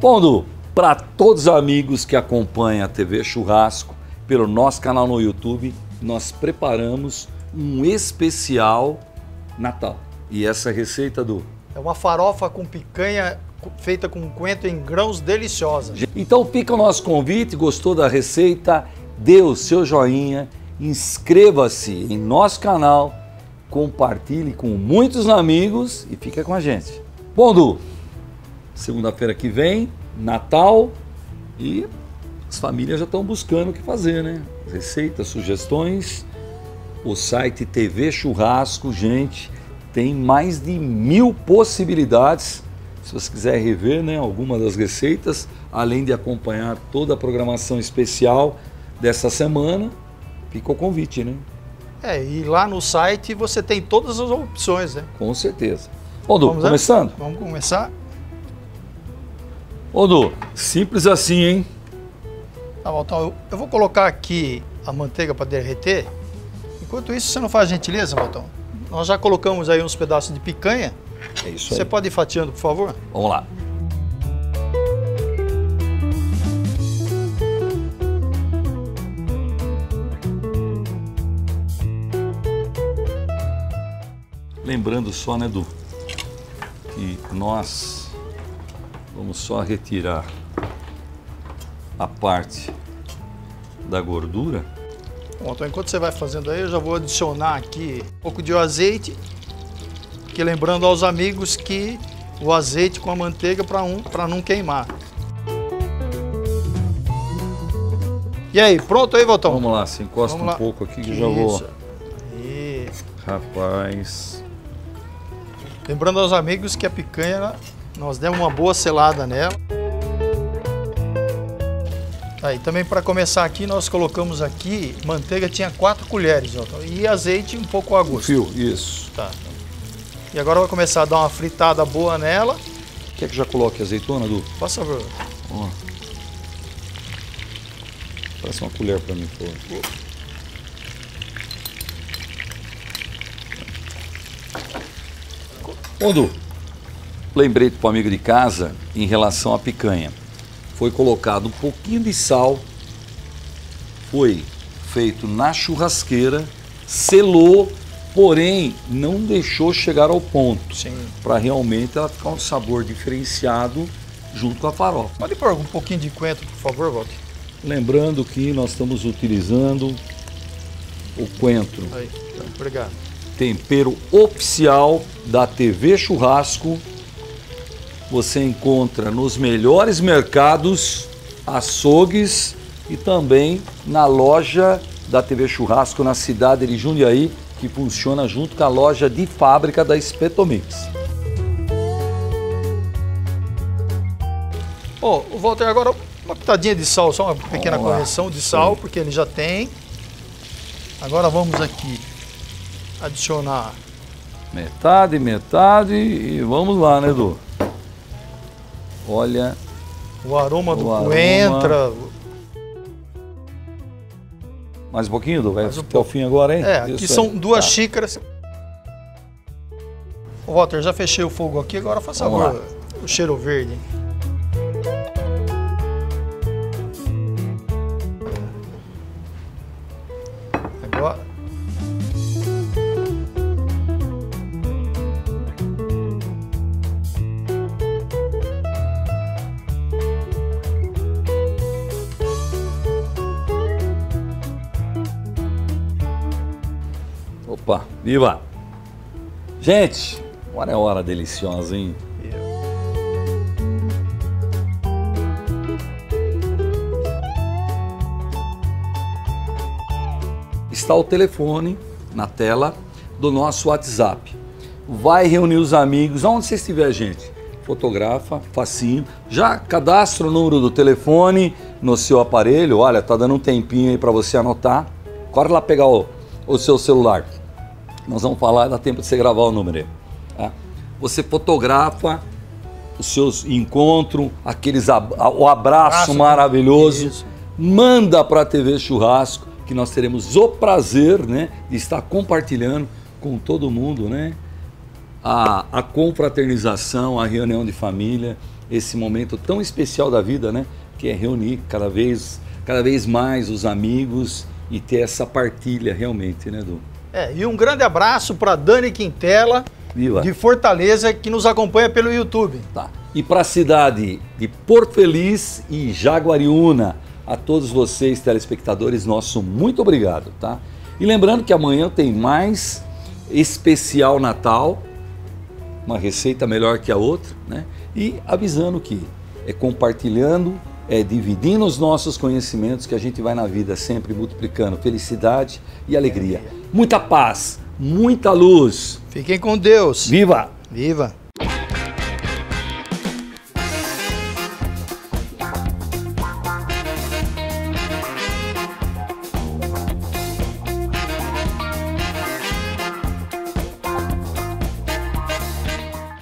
Pondo para todos os amigos que acompanham a TV Churrasco pelo nosso canal no YouTube, nós preparamos um especial Natal. E essa receita do... é uma farofa com picanha feita com coentro em grãos, deliciosa. Então fica o nosso convite. Gostou da receita? Dê o seu joinha, inscreva-se em nosso canal, compartilhe com muitos amigos e fica com a gente. Bom, Du, segunda-feira que vem, Natal, e as famílias já estão buscando o que fazer, né? Receitas, sugestões. O site TV Churrasco, gente, tem mais de 1000 possibilidades. Se você quiser rever, né, alguma das receitas, além de acompanhar toda a programação especial dessa semana, fica o convite, né? É, e lá no site você tem todas as opções, né? Com certeza. Ô, Du, começando? Vamos começar. Ô, Du, simples assim, hein? Tá bom, então eu vou colocar aqui a manteiga para derreter. Enquanto isso, você não faz gentileza, Valtão? Nós já colocamos aí uns pedaços de picanha. É isso aí. Você pode ir fatiando, por favor? Vamos lá. Lembrando só, né, Edu, que nós vamos só retirar a parte da gordura. Bom, então enquanto você vai fazendo aí, eu já vou adicionar aqui um pouco de azeite, que lembrando aos amigos que o azeite com a manteiga para não queimar. E aí, pronto aí, Valtão? Vamos lá, se encosta um pouco aqui que eu já vou... Aí. Rapaz... Lembrando aos amigos que a picanha, nós demos uma boa selada nela. Aí, também para começar aqui, nós colocamos aqui, manteiga tinha 4 colheres, ó, e azeite um pouco a gosto. Um fio, isso. Tá. E agora vai começar a dar uma fritada boa nela. Quer que já coloque azeitona, Du? Por favor. Ó. Passa uma colher para mim, por favor. Ô, Du, lembrei para o amigo de casa em relação à picanha. Foi colocado um pouquinho de sal, foi feito na churrasqueira, selou, porém não deixou chegar ao ponto, para realmente ela ficar um sabor diferenciado junto com a farofa. Pode pôr um pouquinho de coentro, por favor, Walter. Lembrando que nós estamos utilizando o coentro. Aí, obrigado. Tempero oficial da TV Churrasco. Você encontra nos melhores mercados, açougues e também na loja da TV Churrasco na cidade de Jundiaí, que funciona junto com a loja de fábrica da Espetomix. Ô, Walter, agora uma pitadinha de sal, só uma pequena correção de sal, porque ele já tem. Agora vamos aqui adicionar... metade, metade e vamos lá, né, Edu? Olha o aroma do coentro. Mais um pouquinho, Edu? Vai até o fim agora, hein? É, aqui são 2 xícaras. Walter, já fechei o fogo aqui, agora faça agora o cheiro verde. Agora... opa, viva! Gente, agora é hora deliciosa, hein? Está o telefone na tela do nosso WhatsApp. Vai reunir os amigos, aonde você estiver, gente. Fotografa, facinho. Já cadastra o número do telefone no seu aparelho. Olha, tá dando um tempinho aí para você anotar. Corre lá pegar o seu celular. Nós vamos falar, dá tempo de você gravar o número aí. Tá? Você fotografa os seus encontros, o abraço maravilhoso, isso. Manda para a TV Churrasco, que nós teremos o prazer, né, de estar compartilhando com todo mundo, né, a confraternização, a reunião de família, esse momento tão especial da vida, né? Que é reunir cada vez mais os amigos e ter essa partilha realmente, né, Du? É, e um grande abraço para Dani Quintela, Viva. De Fortaleza, que nos acompanha pelo YouTube. Tá. E para a cidade de Porto Feliz e Jaguariúna, a todos vocês, telespectadores, nosso muito obrigado, tá? E lembrando que amanhã tem mais especial Natal, uma receita melhor que a outra, né? E avisando que é compartilhando, é dividindo os nossos conhecimentos que a gente vai na vida sempre multiplicando felicidade e alegria. Muita paz, muita luz. Fiquem com Deus. Viva! Viva!